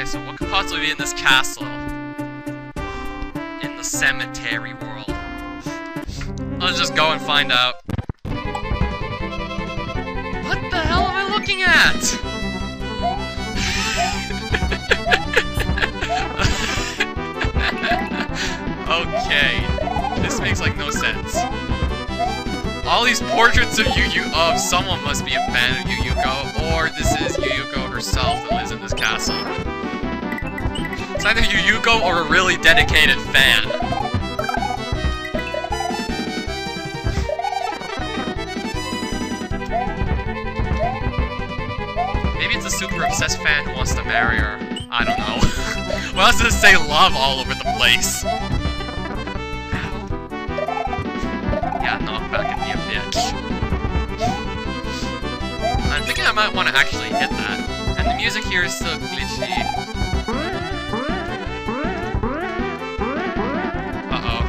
Okay, so what could possibly be in this castle? In the cemetery world. Let's just go and find out. What the hell am I looking at? Okay. This makes like no sense. All these portraits of Yuyuko, someone must be a fan of Yuyuko, or this is Yuyuko herself that lives in this castle. It's either Yuyuko or a really dedicated fan. Maybe it's a super obsessed fan who wants to marry her. I don't know. Well, let's just say love all over the place. I'm thinking I might want to actually hit that. And the music here is so glitchy. Uh-oh.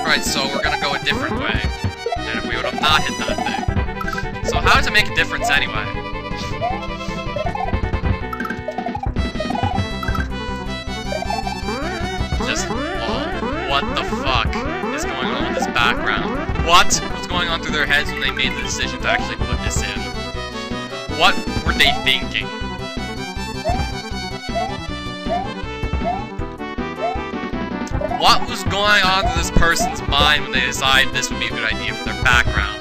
Alright, so we're gonna go a different way. And if we would have not hit that thing. So how does it make a difference anyway? Just, whoa, what the fuck is going on with this background? What's going on through their heads when they made the decision to actually put this in? What were they thinking? What was going on to this person's mind when they decided this would be a good idea for their background?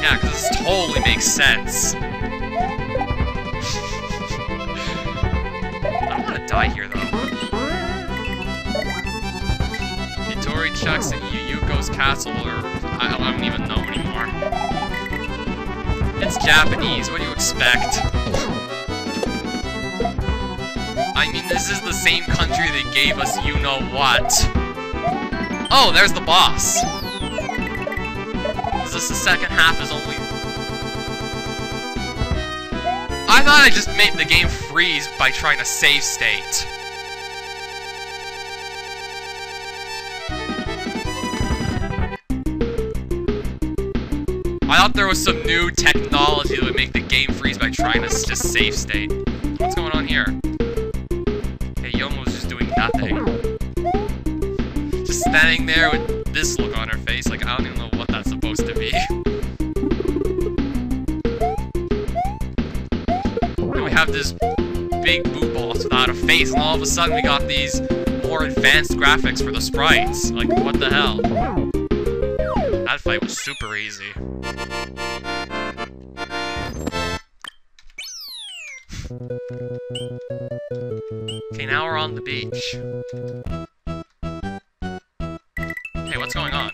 Yeah, because this totally makes sense. I don't want to die here, though. Chucks at Yuyuko's castle, or I don't even know anymore. It's Japanese, what do you expect? I mean, this is the same country that gave us you-know-what. Oh, there's the boss! Is this the second half is only... I thought I just made the game freeze by trying to save state. I thought there was some new technology that would make the game freeze by trying to just save state. What's going on here? Hey, Yomo's just doing nothing. Just standing there with this look on her face, like I don't even know what that's supposed to be. And we have this big boot boss without a face, and all of a sudden we got these more advanced graphics for the sprites. Like, what the hell? That fight was super easy. Okay, now we're on the beach. Hey, what's going on?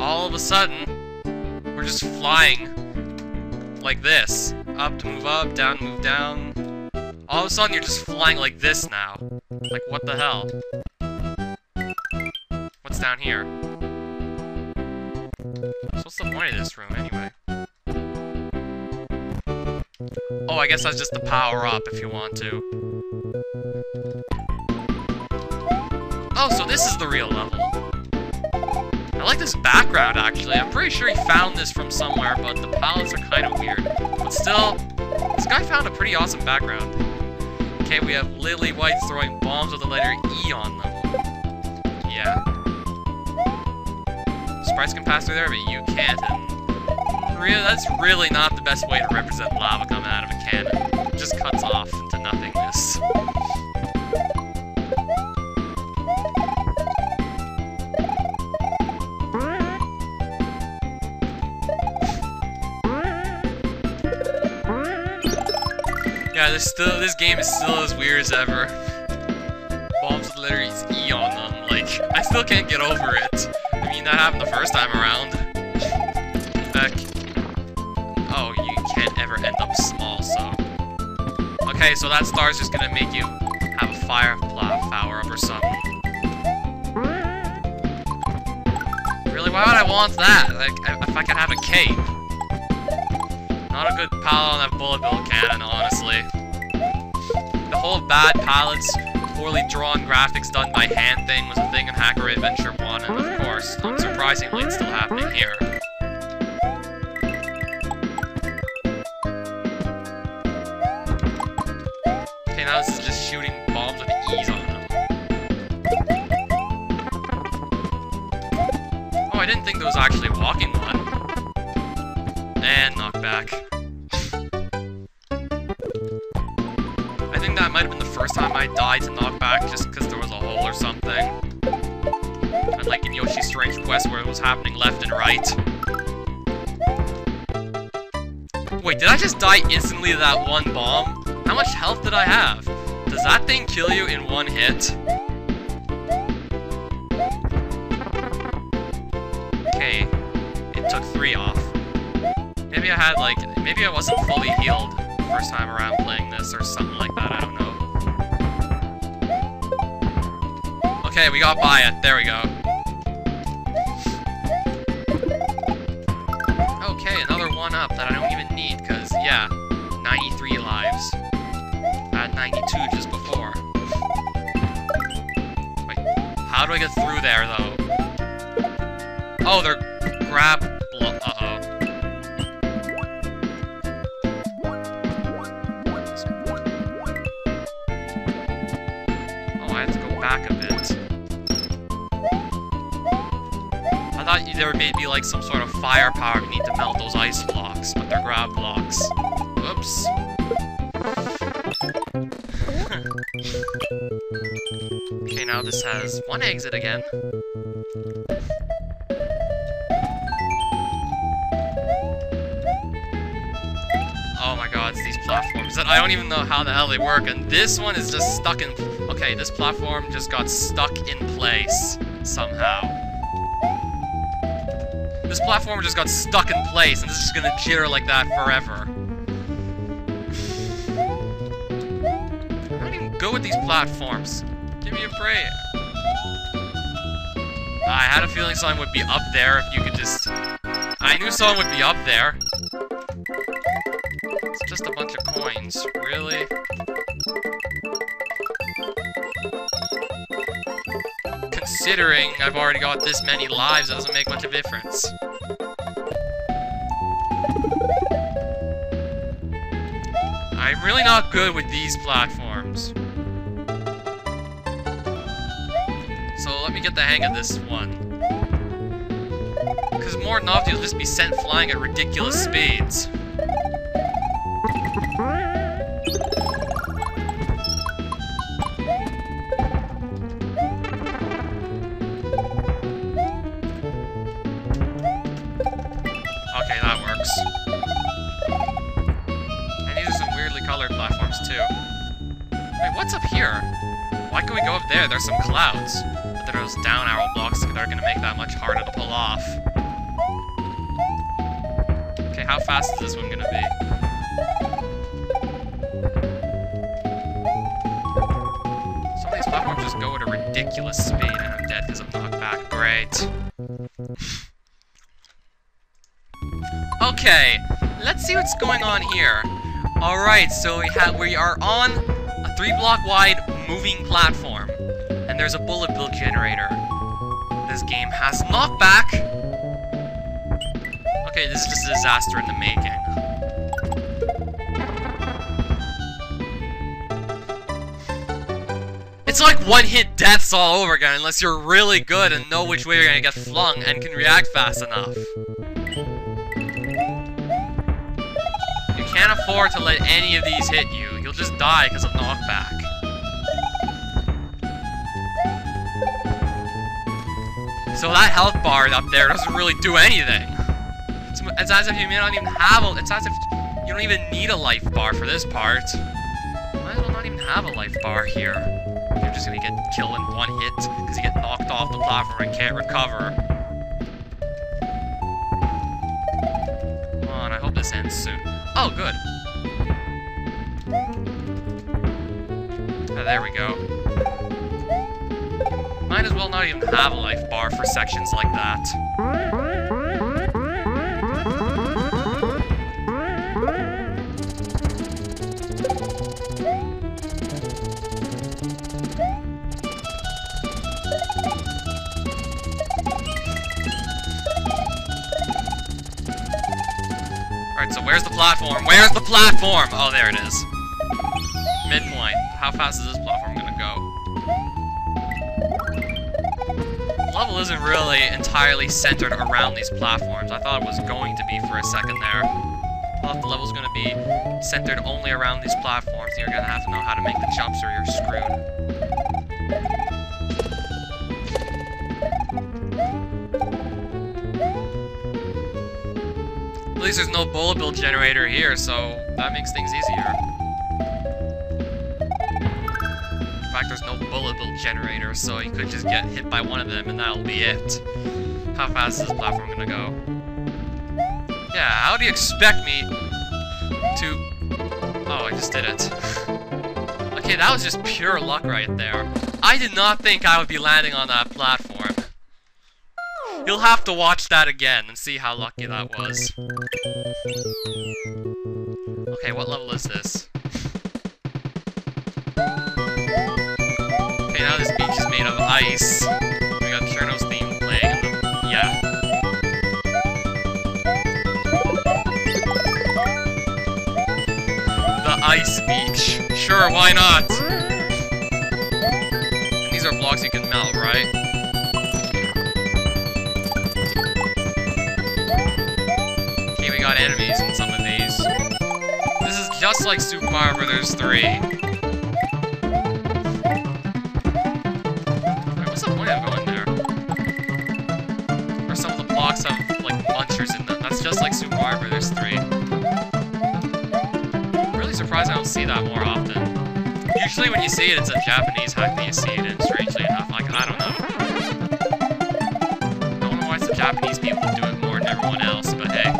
All of a sudden, we're just flying like this. Up to move up, down to move down. All of a sudden, you're just flying like this now. Like, what the hell? What's down here? So what's the point of this room, anyway? Oh, I guess that's just the power-up, if you want to. Oh, so this is the real level. I like this background, actually. I'm pretty sure he found this from somewhere, but the palettes are kind of weird. But still, this guy found a pretty awesome background. Okay, we have Lily White throwing bombs with the letter E on them. Yeah. Sprites can pass through there, but you can't. And that's really not the best way to represent lava coming out of a cannon. It just cuts off into nothingness. Yeah, this game is still as weird as ever. Bombs with letters E on them. Like, I still can't get over it. I mean, that happened the first time around. In fact, oh, you can't ever end up small, so... Okay, so that star's just gonna make you have a power-up or something. Really, why would I want that? Like, if I could have a cape. Not a good palette on that bullet bill cannon, honestly. The whole bad palettes poorly drawn graphics done by hand thing was a thing in Hacker Adventure 1, and of course, unsurprisingly, it's still happening here. Okay, now this is just shooting bombs with ease on them. Oh, I didn't think there was actually a walking one. And knockback. That might have been the first time I died to knockback just because there was a hole or something. Unlike in Yoshi's Strange Quest where it was happening left and right. Wait, did I just die instantly to that one bomb? How much health did I have? Does that thing kill you in one hit? Okay, it took 3 off. Maybe I had like, maybe I wasn't fully healed first time around playing this or something like that, I don't know. Okay, we got by it, there we go. Okay, another one up that I don't even need, because, yeah, 93 lives. I had 92 just before. Wait, how do I get through there, though? Oh, they're grab... There may be like some sort of firepower we need to melt those ice blocks, but they're grab blocks. Oops. Okay, now this has one exit again. Oh my god, it's these platforms that I don't even know how the hell they work, and this one is just stuck in... Okay, this platform just got stuck in place somehow. This platform just got stuck in place, and this is gonna jitter like that forever. I don't even go with these platforms. Give me a break. I had a feeling someone would be up there if you could just... I knew someone would be up there. It's just a bunch of coins. Really? Considering I've already got this many lives, it doesn't make much of a difference. I'm really not good with these platforms. So let me get the hang of this one. Because more than often you'll just be sent flying at ridiculous speeds. There, there's some clouds, but there's down arrow blocks that are going to make that much harder to pull off. Okay, how fast is this one going to be? Some of these platforms just go at a ridiculous speed, and I'm dead because I'm knocked back. Great. Okay, let's see what's going on here. Alright, so we are on a 3-block-wide moving platform. And there's a bullet bill generator. This game has knockback! Okay, this is just a disaster in the making. It's like one-hit deaths all over again, unless you're really good and know which way you're gonna get flung and can react fast enough. You can't afford to let any of these hit you. You'll just die because of knockback. So that health bar up there doesn't really do anything. It's as if you may not even have a... It's as if you don't even need a life bar for this part. Might as well not even have a life bar here. You're just gonna get killed in one hit because you get knocked off the platform and can't recover. Come on, I hope this ends soon. Oh, good. Oh, there we go. Might as well not even have a life bar for sections like that. Where's the platform? Where's the platform? Oh, there it is. Midpoint. How fast is this platform gonna go? The level isn't really entirely centered around these platforms. I thought it was going to be for a second there. I thought the level's gonna be centered only around these platforms, and you're gonna have to know how to make the jumps or you're screwed. At least there's no bullet bill generator here, so that makes things easier. In fact, there's no bullet bill generator, so you could just get hit by one of them and that'll be it. How fast is this platform gonna go? Yeah, how do you expect me to... Oh, I just did it. Okay, that was just pure luck right there. I did not think I would be landing on that platform. You'll have to watch that again and see how lucky that was. Okay, what level is this? Okay, now this beach is made of ice. We got Cherno's theme playing. Yeah. The ice beach. Sure, why not? And these are blocks you can melt, right? Enemies in some of these. This is just like Super Mario Bros. 3. Wait, what's the point of going there? Or some of the blocks have like munchers in them. That's just like Super Mario Bros. 3. I'm really surprised I don't see that more often. Usually when you see it, it's a Japanese hack that you see it in, strangely enough. Like, I don't know. I don't know why it's the Japanese people who do it more than everyone else, but hey.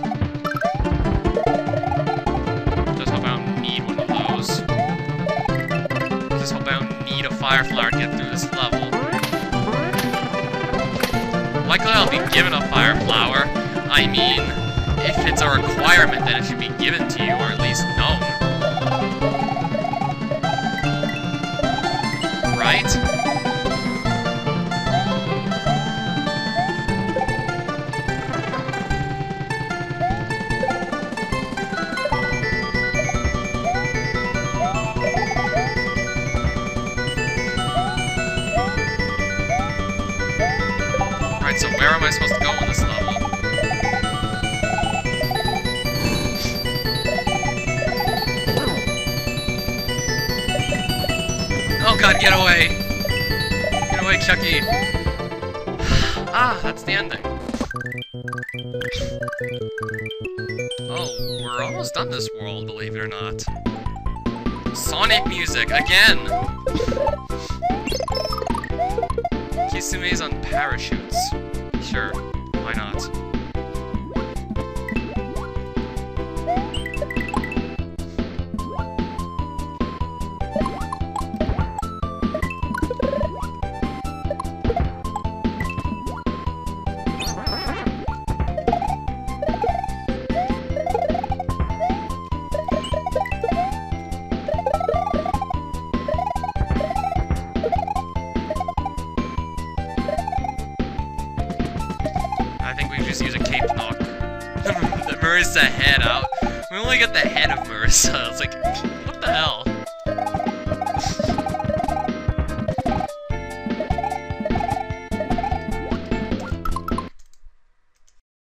Fireflower to get through this level. Likely I'll be given a Fireflower. I mean, if it's a requirement, then it should be given to you, or at least known. Right? So where am I supposed to go on this level? Oh god, get away! Get away, Chucky! Ah, that's the ending. Oh, we're almost done this world, believe it or not. Sonic music, again! Kisumi's on parachutes. Sure, why not? Head out. We only got the head of Marissa. It's like, what the hell?